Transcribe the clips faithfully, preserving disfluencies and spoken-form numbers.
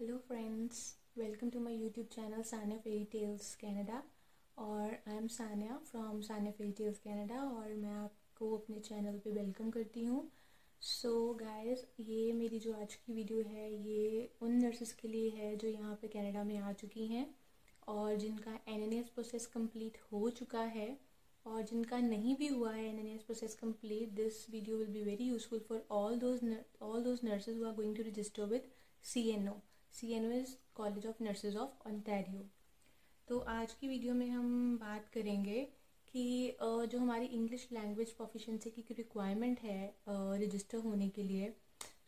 Hello friends, welcome to my YouTube channel Sania fairy tales Canada. और I am Sania from Sania fairy tales Canada और मैं आपको अपने channel पे वेलकम करती हूँ। सो गाइस, ये मेरी जो आज की वीडियो है ये उन नर्सेस के लिए है जो यहाँ पे कनाडा में आ चुकी हैं और जिनका N N S process complete हो चुका है और जिनका नहीं भी हुआ है N N S process complete. This video will be very useful for all those all those nurses who are going to register with C N O. C N O is college of nurses of Ontario. तो आज की video में हम बात करेंगे कि जो हमारी इंग्लिश लैंग्वेज प्रोफिशिएंसी की रिक्वायरमेंट है रजिस्टर होने के लिए,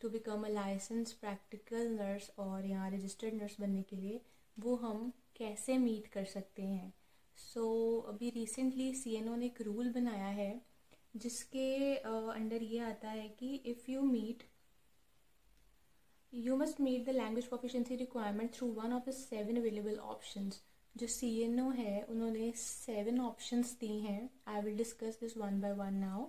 to become a license practical nurse और यहाँ रजिस्टर्ड नर्स बनने के लिए, वो हम कैसे मीट कर सकते हैं। सो so, अभी रिसेंटली सी एन ओ ने एक रूल बनाया है जिसके अंडर ये आता है कि if you meet You must meet the language proficiency requirement through one of the seven available options. जो सी एन ओ है उन्होंने सेवन ऑप्शंस दी हैं। I will discuss this one by one now.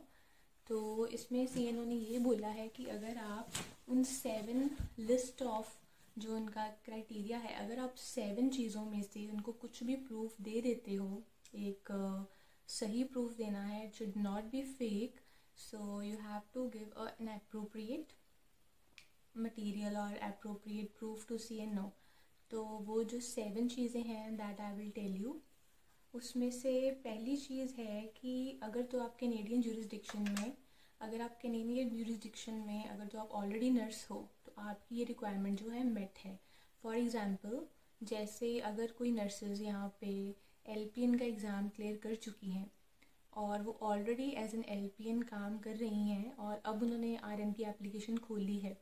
तो इसमें सी एन ओ ने ये बोला है कि अगर आप उन सेवन लिस्ट ऑफ जो उनका क्राइटेरिया है, अगर आप सेवन चीज़ों में से उनको कुछ भी प्रूफ दे देते हो, एक सही प्रूफ देना है, it should not be fake, so you have to give an appropriate material और appropriate proof to C N O. तो वो जो सेवन चीज़ें हैं that I will tell you, उसमें से पहली चीज़ है कि अगर तो आप कैनेडियन ज्यूरिसडिक्शन में अगर आप कैनेडियन ज्यूरिसडिक्शन में अगर तो आप ऑलरेडी नर्स हो तो आपकी ये रिक्वायरमेंट जो है मेट है। फॉर एग्ज़ाम्पल, जैसे अगर कोई नर्सेज यहाँ पे एल पी एन का एग्ज़ाम क्लियर कर चुकी हैं और वो already as an L P N काम कर रही हैं और अब उन्होंने आर एन की एप्लीकेशन खोली है,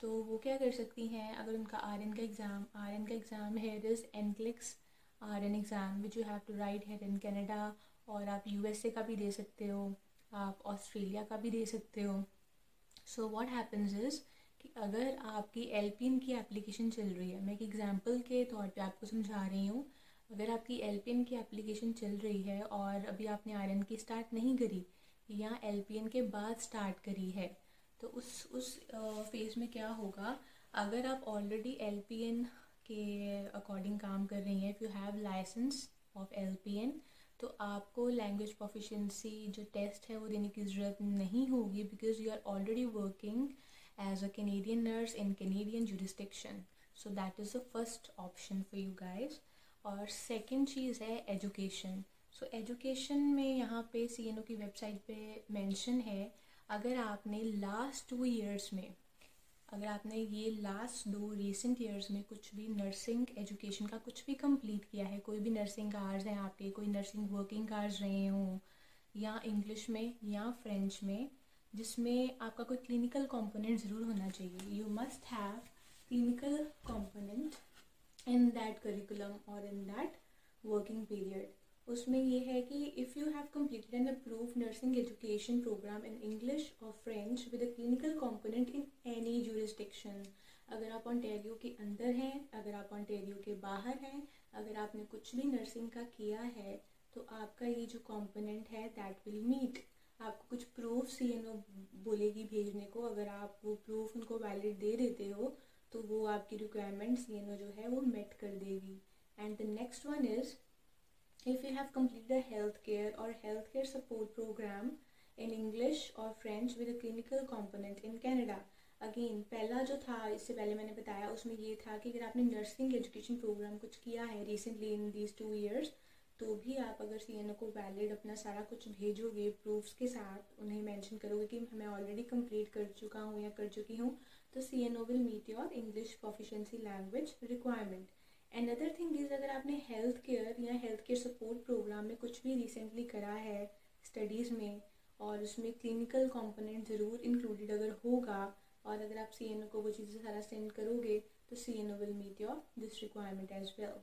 तो वो क्या कर सकती हैं, अगर उनका आर एन का एग्ज़ाम आर एन का एग्ज़ाम है, this N C lex R N exam which you have to write here in Canada, और आप यू एस ए का भी दे सकते हो, आप ऑस्ट्रेलिया का भी दे सकते हो। सो व्हाट हैपन्स इज़ कि अगर आपकी एल पी एन की एप्लीकेशन चल रही है, मैं एक एग्ज़ाम्पल के तौर पे आपको समझा रही हूँ, अगर आपकी एल पी एन की एप्लीकेशन चल रही है और अभी आपने आर एन की स्टार्ट नहीं करी या एल पी एन के बाद स्टार्ट करी है, तो उस उस फेज़ में क्या होगा, अगर आप ऑलरेडी एल पी एन के अकॉर्डिंग काम कर रही हैं, if you have license of L P N, तो आपको लैंग्वेज प्रोफिशिएंसी जो टेस्ट है वो देने की ज़रूरत नहीं होगी because you are already working as a Canadian nurse in Canadian jurisdiction. So that is the first option for you guys. और सेकेंड चीज़ है एजुकेशन। सो एजुकेशन में यहाँ पे सी एन ओ की वेबसाइट पे मेंशन है, अगर आपने लास्ट टू इयर्स में अगर आपने ये लास्ट दो रिसेंट इयर्स में कुछ भी नर्सिंग एजुकेशन का कुछ भी कंप्लीट किया है, कोई भी नर्सिंग आवर्स हैं आपके, कोई नर्सिंग वर्किंग आवर्स रहे हों, या इंग्लिश में या फ्रेंच में, जिसमें आपका कोई क्लिनिकल कंपोनेंट ज़रूर होना चाहिए। You must have clinical component in that curriculum और इन दैट वर्किंग पीरियड। उसमें ये है कि if you have completed an approved nursing education program in English और French with a clinical component in any jurisdiction, अगर आप Ontario के अंदर हैं, अगर आप ऑन्टेरियो के बाहर हैं, अगर आपने कुछ भी नर्सिंग का किया है, तो आपका ये जो कंपोनेंट है दैट विल मीट। आपको कुछ प्रूफ सी एन ओ बोलेगी भेजने को, अगर आप वो प्रूफ उनको वैलिड दे देते हो तो वो आपकी रिक्वायरमेंट सी एन ओ जो है वो मेट कर देगी। And the next one is if you have completed a healthcare or healthcare support program in English or French with a clinical component in Canada. Again, पहला जो था इससे पहले मैंने बताया उसमें ये था कि अगर आपने nursing education program कुछ किया है recently in these two years, तो भी आप अगर सी एन ओ को valid अपना सारा कुछ भेजोगे proofs के साथ, उन्हें mention करोगे कि मैं already complete कर चुका हूँ या कर चुकी हूँ, तो C N O will meet your English proficiency language requirement. Another thing is, अगर आपने हेल्थ केयर या हेल्थ केयर सपोर्ट प्रोग्राम में कुछ भी रिसेंटली करा है स्टडीज़ में और उसमें क्लिनिकल कंपोनेंट ज़रूर इंक्लूडेड अगर होगा और अगर आप सी एन ओ को वो चीज़ें सारा सेंड करोगे तो C N O will meet your this requirement as well.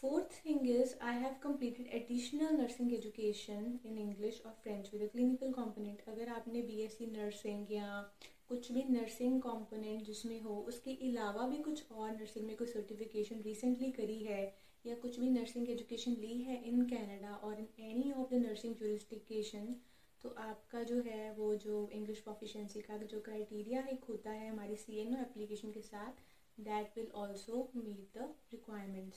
Fourth thing is I have completed additional nursing education in English और French with a clinical component. अगर आपने बी एस सी नर्सिंग या कुछ भी nursing component जिसमें हो उसके अलावा भी कुछ और नर्सिंग में कोई सर्टिफिकेशन रिसेंटली करी है या कुछ भी नर्सिंग एजुकेशन ली है इन कनाडा और in any of the nursing jurisdiction, तो आपका जो है वो जो इंग्लिश प्रोफिशिएंसी का जो क्राइटेरिया एक होता है हमारी सी एन ओ एप्लीकेशन के साथ, that will also meet the requirements.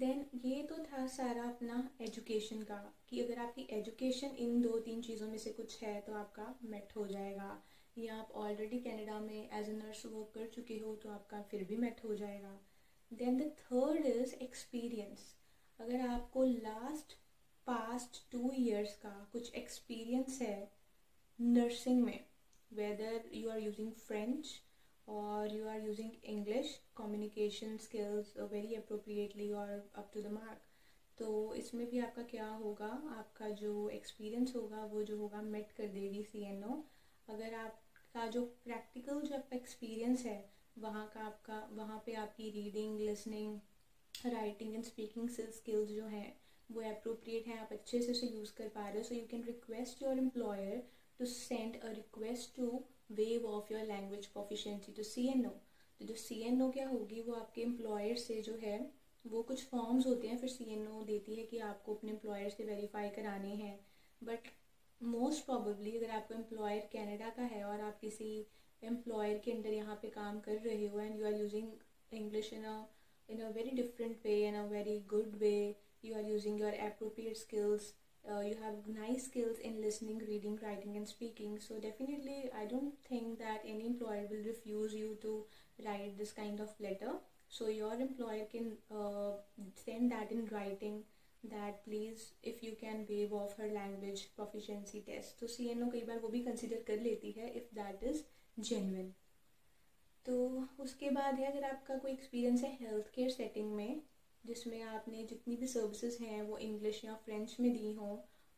Then ये तो था सारा अपना एजुकेशन का कि अगर आपकी एजुकेशन इन दो तीन चीज़ों में से कुछ है तो आपका मेट हो जाएगा, या आप ऑलरेडी कनाडा में एज ए नर्स वर्क कर चुके हो तो आपका फिर भी मेट हो जाएगा. Then the third is experience. अगर आपको लास्ट पास्ट टू ईयर्स का कुछ एक्सपीरियंस है नर्सिंग में, whether you are using French or you are using English communication skills very appropriately or up to the mark, तो इसमें भी आपका क्या होगा, आपका जो एक्सपीरियंस होगा वो जो होगा मेट कर देगी सी एन ओ. अगर आपका जो प्रैक्टिकल जो आपका एक्सपीरियंस है वहाँ का आपका वहाँ पे आपकी reading, listening, writing and speaking skills जो हैं वो अप्रोप्रिएट हैं, आप अच्छे से उसे यूज़ कर पा रहे हो, so you can request your employer to send a request to waive off your language proficiency to C N O. तो जो सी एन ओ क्या होगी, वो आपके एम्प्लॉयर से जो है वो कुछ फॉर्म्स होते हैं, फिर सी एन ओ देती है कि आपको अपने एम्प्लॉयर से वेरीफाई कराने हैं. बट मोस्ट प्रॉबली अगर आपका एम्प्लॉयर कैनेडा का है और आप किसी एम्प्लॉयर के अंडर यहाँ पे काम कर रहे हो and you are using English in a in a very different way, in a very good way, you are using your appropriate skills, Uh, you have nice skills in listening, reading, writing and speaking, so definitely I don't think that any employer will refuse you to write this kind of letter. So your employer can uh, send that in writing that please if you can waive off her language proficiency test. तो C N O कई बार वो भी consider कर लेती है if that is genuine. तो उसके बाद है, अगर आपका कोई experience है health care setting में जिसमें आपने जितनी भी सर्विसेज हैं वो इंग्लिश या फ्रेंच में दी हों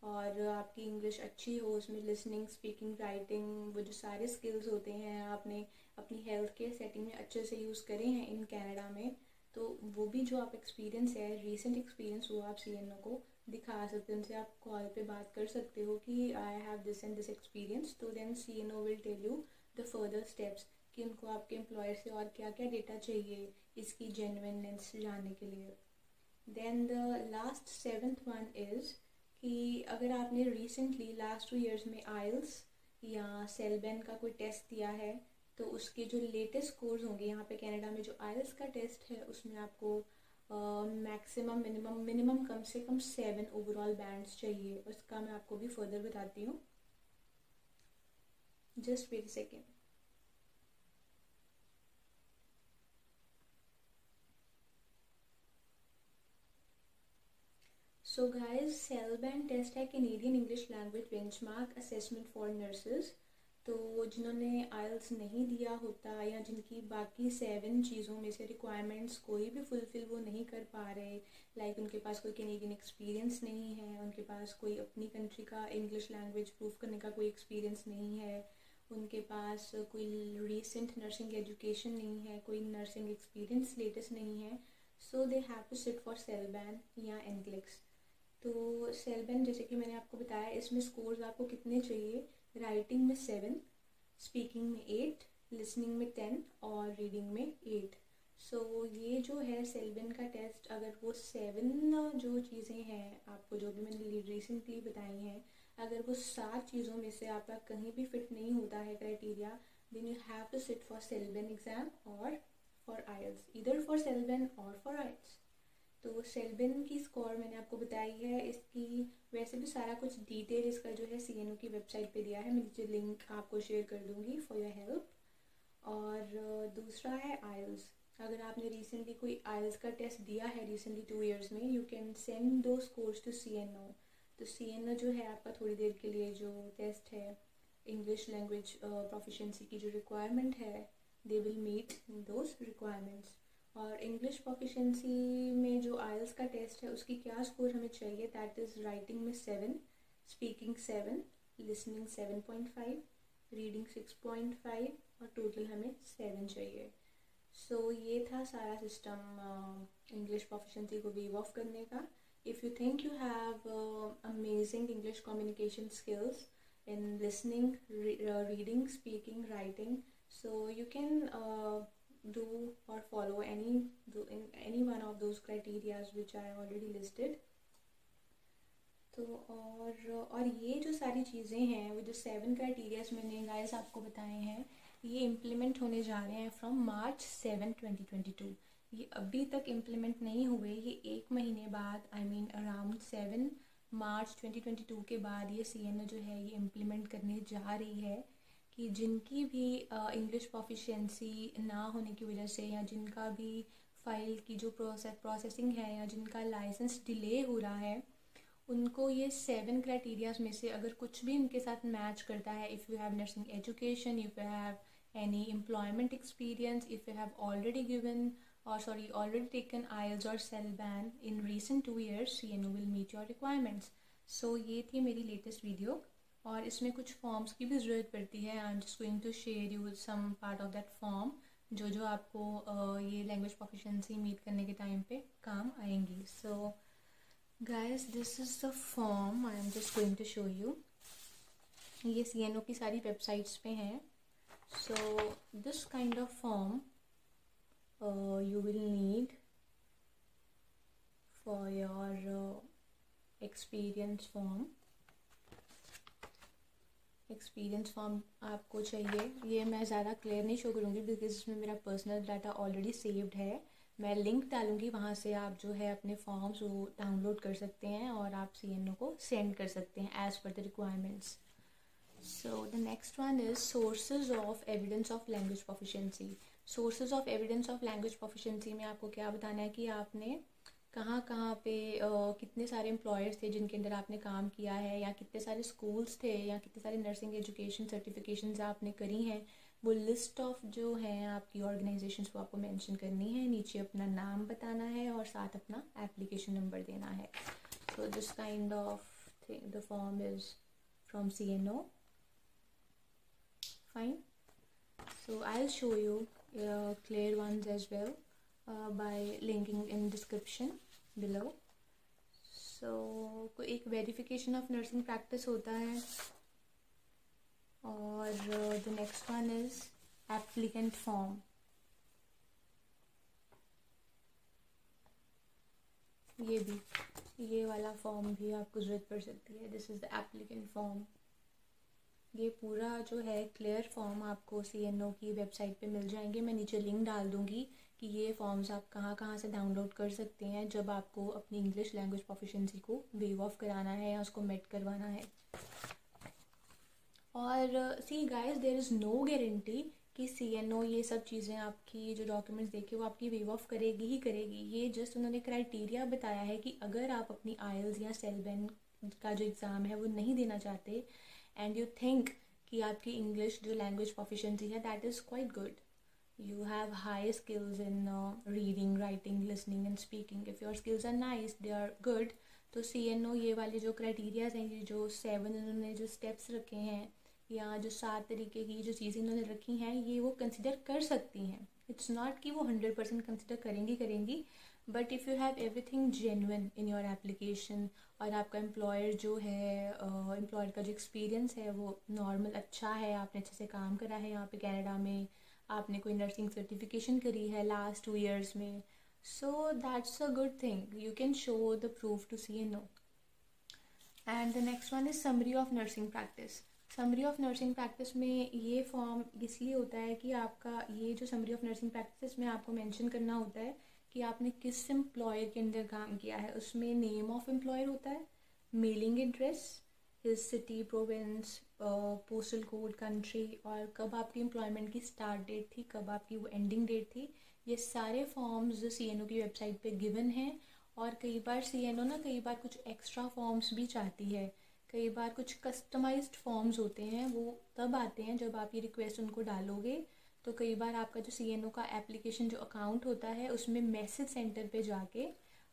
और आपकी इंग्लिश अच्छी हो, उसमें लिसनिंग, स्पीकिंग, राइटिंग वो जो सारे स्किल्स होते हैं आपने अपनी हेल्थ केयर सेटिंग में अच्छे से यूज़ करे हैं इन कनाडा में, तो वो भी जो आप एक्सपीरियंस है, रीसेंट एक्सपीरियंस, वो आप सीएनओ को दिखा सकते हो. उनसे आप कॉल पे बात कर सकते हो कि I have this and this experience, तो then CNO will tell you the further steps कि उनको आपके एम्प्लॉयर से और क्या क्या डेटा चाहिए इसकी जेन्युइननेस जानने के लिए. Then the last seventh one is कि अगर आपने रिसेंटली लास्ट टू ईयर्स में आइल्स या सेलबेन का कोई टेस्ट दिया है तो उसके जो लेटेस्ट स्कोर्स होंगे, यहाँ पे कनाडा में जो आइल्स का टेस्ट है उसमें आपको मैक्सिमम मिनिमम मिनिमम कम से कम सेवन ओवरऑल बैंड्स चाहिए. उसका मैं आपको भी फर्दर बताती हूँ, just wait second. So guys, CELBAN test है Canadian English language benchmark assessment for nurses. तो जिन्होंने आइल्स नहीं दिया होता या जिनकी बाकी सेवन चीज़ों में से रिक्वायरमेंट्स कोई भी फुलफ़िल वो नहीं कर पा रहे, लाइक उनके पास कोई कैनेडियन एक्सपीरियंस नहीं है, उनके पास कोई अपनी कंट्री का इंग्लिश लैंग्वेज प्रूव करने का कोई एक्सपीरियंस नहीं है, उनके पास कोई रिसेंट नर्सिंग एजुकेशन नहीं है, कोई नर्सिंग एक्सपीरियंस लेटेस्ट नहीं है, so they have to sit for CELBAN या एनक्लेक्स. तो सेलबैन जैसे कि मैंने आपको बताया, इसमें स्कोर्स आपको कितने चाहिए, राइटिंग में सेवन, स्पीकिंग में एट, लिसनिंग में टेन और रीडिंग में एट. सो so, ये जो है सेलबैन का टेस्ट, अगर वो सेवन जो चीज़ें हैं आपको जो भी मैंने रिसेंटली बताई हैं, अगर वो सात चीज़ों में से आपका कहीं भी फिट नहीं होता है criteria, then you have to sit for CELBAN exam और for IELTS, either for CELBAN or for आइल्स. तो सेलबैन की स्कोर मैंने आपको बताई है, इसकी वैसे भी सारा कुछ डिटेल इसका जो है सीएनओ की वेबसाइट पे दिया है, मैं नीचे लिंक आपको शेयर कर दूंगी फॉर योर हेल्प. और दूसरा है आइल्स. अगर आपने रिसेंटली कोई आइल्स का टेस्ट दिया है रिसेंटली टू इयर्स में, यू कैन सेंड दो स्कोर्स टू सीएनओ. तो सीएनओ जो है आपका थोड़ी देर के लिए जो टेस्ट है इंग्लिश लैंग्वेज प्रोफिशेंसी की जो रिक्वायरमेंट है, they will meet those requirements. और इंग्लिश प्रोफिशेंसी में जो आइल्स का टेस्ट है उसकी क्या स्कोर हमें चाहिए, दैट इज़ राइटिंग में seven, speaking seven, listening seven point five, reading six point five और टोटल हमें सेवन चाहिए. सो so, ये था सारा सिस्टम इंग्लिश प्रोफिशेंसी को वेव ऑफ करने का. If you think you have amazing English communication skills in listening, reading, speaking, writing, so you can do or follow any do in any one of those criteria which I already listed. तो और और ये जो सारी चीज़ें हैं, वो जो सेवन क्राइटेरियाज मैंने गाइस आपको बताए हैं, ये इम्प्लीमेंट होने जा रहे हैं from March seven twenty twenty two. ये अभी तक इम्प्लीमेंट नहीं हुए, ये एक महीने बाद I mean around seven March twenty twenty two के बाद ये सीएनओ जो है ये इम्प्लीमेंट करने जा रही है कि जिनकी भी इंग्लिश प्रोफिशिएंसी ना होने की वजह से या जिनका भी फ़ाइल की जो प्रोसेस प्रोसेसिंग है या जिनका लाइसेंस डिले हो रहा है उनको ये सेवन क्राइटेरियाज़ में से अगर कुछ भी इनके साथ मैच करता है, if you have nursing education, if you have any employment experience, if you have already given or sorry already taken I E L T S or S E L B A N in recent two years, C N O will meet your requirements. So ये थी मेरी latest video और इसमें कुछ forms की भी ज़रूरत पड़ती है. I am just going to share you some part of that form जो जो आपको uh, ये language proficiency meet करने के time पे काम आएंगी. So guys, this is the form I am just going to show you. ये C N O की सारी websites पे हैं. So this kind of form Uh, you will need for your uh, experience form. Experience form आपको चाहिए. ये मैं ज़्यादा क्लियर नहीं शो करूँगी बिकॉज इसमें मेरा पर्सनल डाटा ऑलरेडी सेव्ड है. मैं लिंक डालूँगी, वहाँ से आप जो है अपने फॉर्म्स वो डाउनलोड कर सकते हैं और आप C N O को सेंड कर सकते हैं as per the requirements. So the next one is sources of evidence of language proficiency. Sources of evidence of language proficiency में आपको क्या बताना है कि आपने कहाँ कहाँ पे uh, कितने सारे एम्प्लॉयर्स थे जिनके अंदर आपने काम किया है, या कितने सारे स्कूल्स थे, या कितने सारे नर्सिंग एजुकेशन सर्टिफिकेशंस आपने करी हैं. वो लिस्ट ऑफ जो हैं आपकी ऑर्गेनाइजेशंस वो आपको मेंशन करनी है. नीचे अपना नाम बताना है और साथ अपना एप्लीकेशन नंबर देना है. So this kind of thing the form is from C N O. Fine, so I'll show you uh, clear ones as well uh, by linking in description below. So को एक verification of nursing practice होता है. और the next one is applicant form. ये भी ये वाला form भी आपको ज़रूरत पड़ सकती है. This is the applicant form. ये पूरा जो है क्लियर फॉर्म आपको C N O की वेबसाइट पे मिल जाएंगे. मैं नीचे लिंक डाल दूँगी कि ये फॉर्म्स आप कहाँ कहाँ से डाउनलोड कर सकते हैं जब आपको अपनी इंग्लिश लैंग्वेज प्रोफिशिएंसी को वेव ऑफ कराना है या उसको मेट करवाना है. और see guys, there is no guarantee कि C N O ये सब चीज़ें आपकी जो डॉक्यूमेंट्स देखे वो आपकी वेव ऑफ करेगी ही करेगी. ये जस्ट उन्होंने क्राइटेरिया बताया है कि अगर आप अपनी I E L T S या S E L B A N का जो एग्ज़ाम है वो नहीं देना चाहते and you think कि आपकी English जो language proficiency है that is quite good, you have high skills in uh, reading, writing, listening and speaking, if your skills are nice, they are good, तो C N O ये वाले जो criterias हैं, ये जो सेवन इन्होंने जो स्टेप्स रखे हैं या जो सात तरीके की जो चीज़ें इन्होंने रखी हैं ये वो कंसिडर कर सकती हैं. इट्स नॉट कि वो हंड्रेड परसेंट कंसिडर करेंगी करेंगी but if you have everything genuine in your application और आपका एम्प्लॉयर जो है एम्प्लॉयर uh, का जो एक्सपीरियंस है वो नॉर्मल अच्छा है, आपने अच्छे से काम करा है यहाँ पे कनाडा में, आपने कोई नर्सिंग सर्टिफिकेशन करी है लास्ट टू इयर्स में, so that's a good thing. You can show the proof to C N O. And the next one is summary of nursing practice. Summary of nursing practice में ये form इसलिए होता है कि आपका ये जो समरी ऑफ नर्सिंग प्रैक्टिस में आपको मेंशन करना होता है कि आपने किस एम्प्लॉयर के अंदर काम किया है. उसमें नेम ऑफ एम्प्लॉयर होता है, mailing address, his city, province, postal code, country और कब आपकी एम्प्लॉयमेंट की स्टार्ट डेट थी, कब आपकी वो एंडिंग डेट थी. ये सारे फॉर्म्स C N O की वेबसाइट पे गिवन हैं. और कई बार C N O ना कई बार कुछ एक्स्ट्रा फॉर्म्स भी चाहती है, कई बार कुछ कस्टमाइज्ड फॉर्म्स होते हैं, वो तब आते हैं जब आप ये रिक्वेस्ट उनको डालोगे. तो कई बार आपका जो C N O का एप्लीकेशन जो अकाउंट होता है उसमें मैसेज सेंटर पे जाके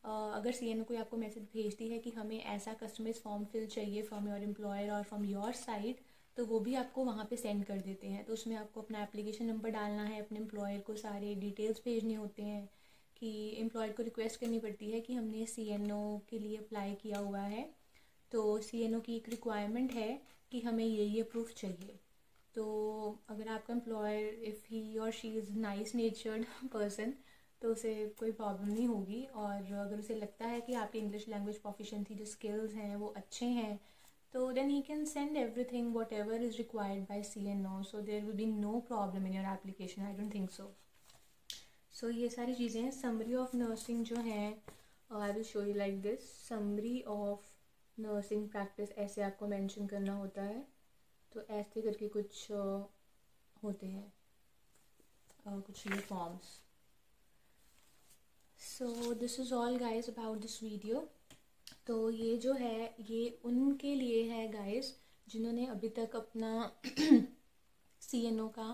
अगर C N O कोई आपको मैसेज भेजती है कि हमें ऐसा कस्टमाइज फॉर्म फिल चाहिए फ्रॉम योर एम्प्लॉयर और फ्रॉम योर साइड, तो वो भी आपको वहाँ पे सेंड कर देते हैं. तो उसमें आपको अपना एप्लीकेशन नंबर डालना है, अपने एम्प्लॉयर को सारे डिटेल्स भेजने होते हैं, कि एम्प्लॉयर को रिक्वेस्ट करनी पड़ती है कि हमने C N O के लिए अप्लाई किया हुआ है तो C N O की एक रिक्वायरमेंट है कि हमें ये ये प्रूफ चाहिए. तो अगर आपका एम्प्लॉयर इफ़ ही और she is nice natured person तो उसे कोई प्रॉब्लम नहीं होगी. और अगर उसे लगता है कि आपकी इंग्लिश लैंग्वेज प्रोफिशिएंसी जो स्किल्स हैं वो अच्छे हैं, तो So then he can send everything, whatever is required by C N O. So there will be no problem in your application. I don't think so. So ये सारी चीज़ें हैं. Summary of nursing जो है, uh, I will show you like this. Summary of nursing practice ऐसे आपको mention करना होता है. तो ऐसे करके कुछ uh, होते हैं, uh, कुछ ये forms. So this is all guys about this video. तो ये जो है ये उनके लिए है गाइस जिन्होंने अभी तक अपना सी एन ओ का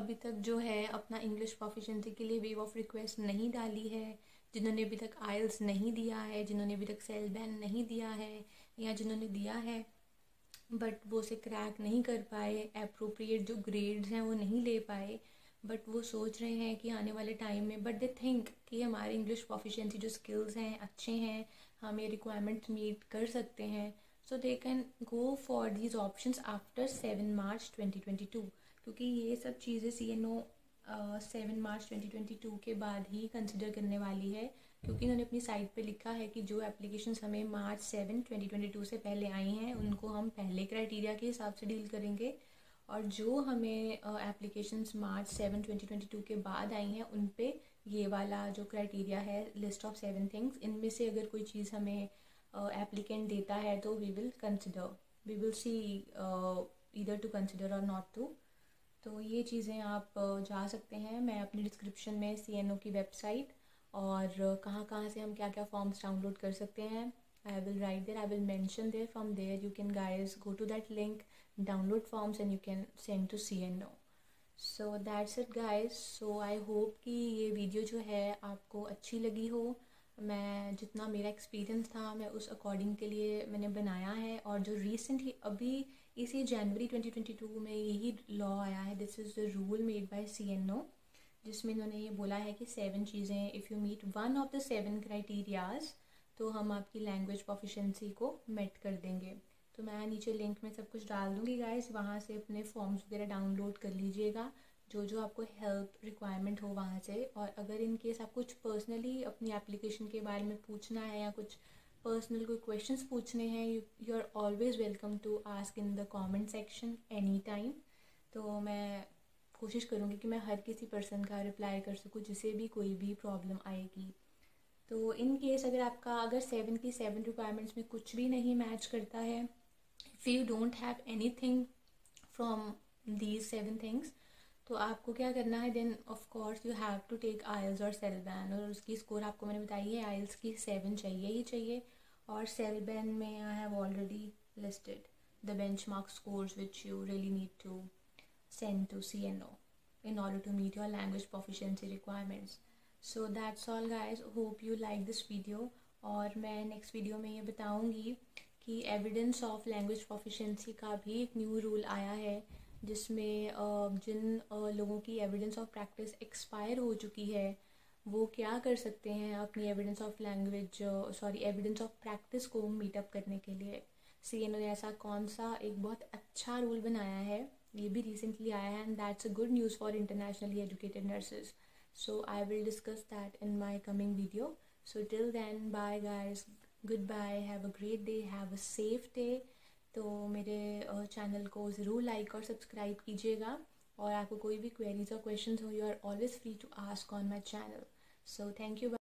अभी तक जो है अपना इंग्लिश प्रोफिशिएंसी के लिए वेव ऑफ रिक्वेस्ट नहीं डाली है, जिन्होंने अभी तक आइल्स नहीं दिया है, जिन्होंने अभी तक सेल बैन नहीं दिया है, या जिन्होंने दिया है बट वो उसे क्रैक नहीं कर पाए, एप्रोप्रिएट जो ग्रेड्स हैं वो नहीं ले पाए, बट वो सोच रहे हैं कि आने वाले टाइम में, बट दे थिंक कि हमारे इंग्लिश प्रोफिशिएंसी जो स्किल्स हैं अच्छे हैं, हम ये रिक्वायरमेंट मीट कर सकते हैं. So they can go for these options after seven March twenty twenty two, क्योंकि ये सब चीज़ें C N O seven March twenty twenty two के बाद ही कंसिडर करने वाली है, क्योंकि उन्होंने अपनी साइट पे लिखा है कि जो एप्लीकेशंस हमें March seven twenty twenty two से पहले आई हैं उनको हम पहले क्राइटेरिया के हिसाब से डील करेंगे, और जो हमें applications March seven twenty twenty two के बाद आई हैं उन पे ये वाला जो क्राइटेरिया है लिस्ट ऑफ सेवन थिंग्स, इनमें से अगर कोई चीज़ हमें एप्लीकेंट uh, देता है तो we will consider, we will see either to consider और नॉट टू. तो ये चीज़ें आप uh, जा सकते हैं. मैं अपनी डिस्क्रिप्शन में सी एन ओ की वेबसाइट और uh, कहाँ कहाँ से हम क्या क्या फॉर्म्स डाउनलोड कर सकते हैं I will write there, I will mention there. From there you can guys go to that link, download forms and you can send to C N O. So that's it guys. So I hope कि ये video जो है आपको अच्छी लगी हो. मैं जितना मेरा एक्सपीरियंस था मैं उस अकॉर्डिंग के लिए मैंने बनाया है, और जो रिसेंटली अभी इसी जनवरी ट्वेंटी ट्वेंटी टू में यही लॉ आया है, this is the rule made by C N O, जिसमें इन्होंने ये बोला है कि सेवन चीज़ें, if you meet one of the seven criterias तो हम आपकी लैंग्वेज प्रोफिशिएंसी को मेट कर देंगे. तो मैं नीचे लिंक में सब कुछ डाल दूँगी गाइस, वहाँ से अपने फॉर्म्स वगैरह डाउनलोड कर लीजिएगा, जो जो आपको हेल्प रिक्वायरमेंट हो वहाँ से. और अगर इन केस आप कुछ पर्सनली अपनी एप्लीकेशन के बारे में पूछना है या कुछ पर्सनल कोई क्वेश्चंस पूछने हैं, you are always welcome to ask in the comment section any time. तो मैं कोशिश करूँगी कि मैं हर किसी पर्सन का रिप्लाई कर सकूँ जिसे भी कोई भी प्रॉब्लम आएगी. तो इन केस अगर आपका अगर सेवन की सेवन रिक्वायरमेंट्स में कुछ भी नहीं मैच करता है, if you don't have anything from these seven things, तो आपको क्या करना है, then of course you have to take IELTS और सेल बैन. और उसकी स्कोर आपको मैंने बताई है, आइल्स की सेवन चाहिए ही चाहिए, और सेल बैन में I have already listed the benchmark scores which you really need to send to C N O in order to meet your language proficiency requirements. So that's all guys, hope you like this video. और मैं next video में ये बताऊंगी कि evidence of language proficiency का भी एक new rule आया है, जिसमें जिन लोगों की एविडेंस ऑफ प्रैक्टिस एक्सपायर हो चुकी है वो क्या कर सकते हैं अपनी evidence of language sorry evidence of practice को मीटअप करने के लिए. C N O ने ऐसा कौन सा एक बहुत अच्छा रूल बनाया है, ये भी रिसेंटली आया है, and that's a good news for internationally educated nurses. So I will discuss that in my coming video. So till then, bye guys, goodbye, have a great day, have a safe day. तो मेरे channel को ज़रूर like और subscribe कीजिएगा, और आपको कोई भी क्वेरीज और क्वेश्चंस हो, you are always free to ask on my channel. So thank you.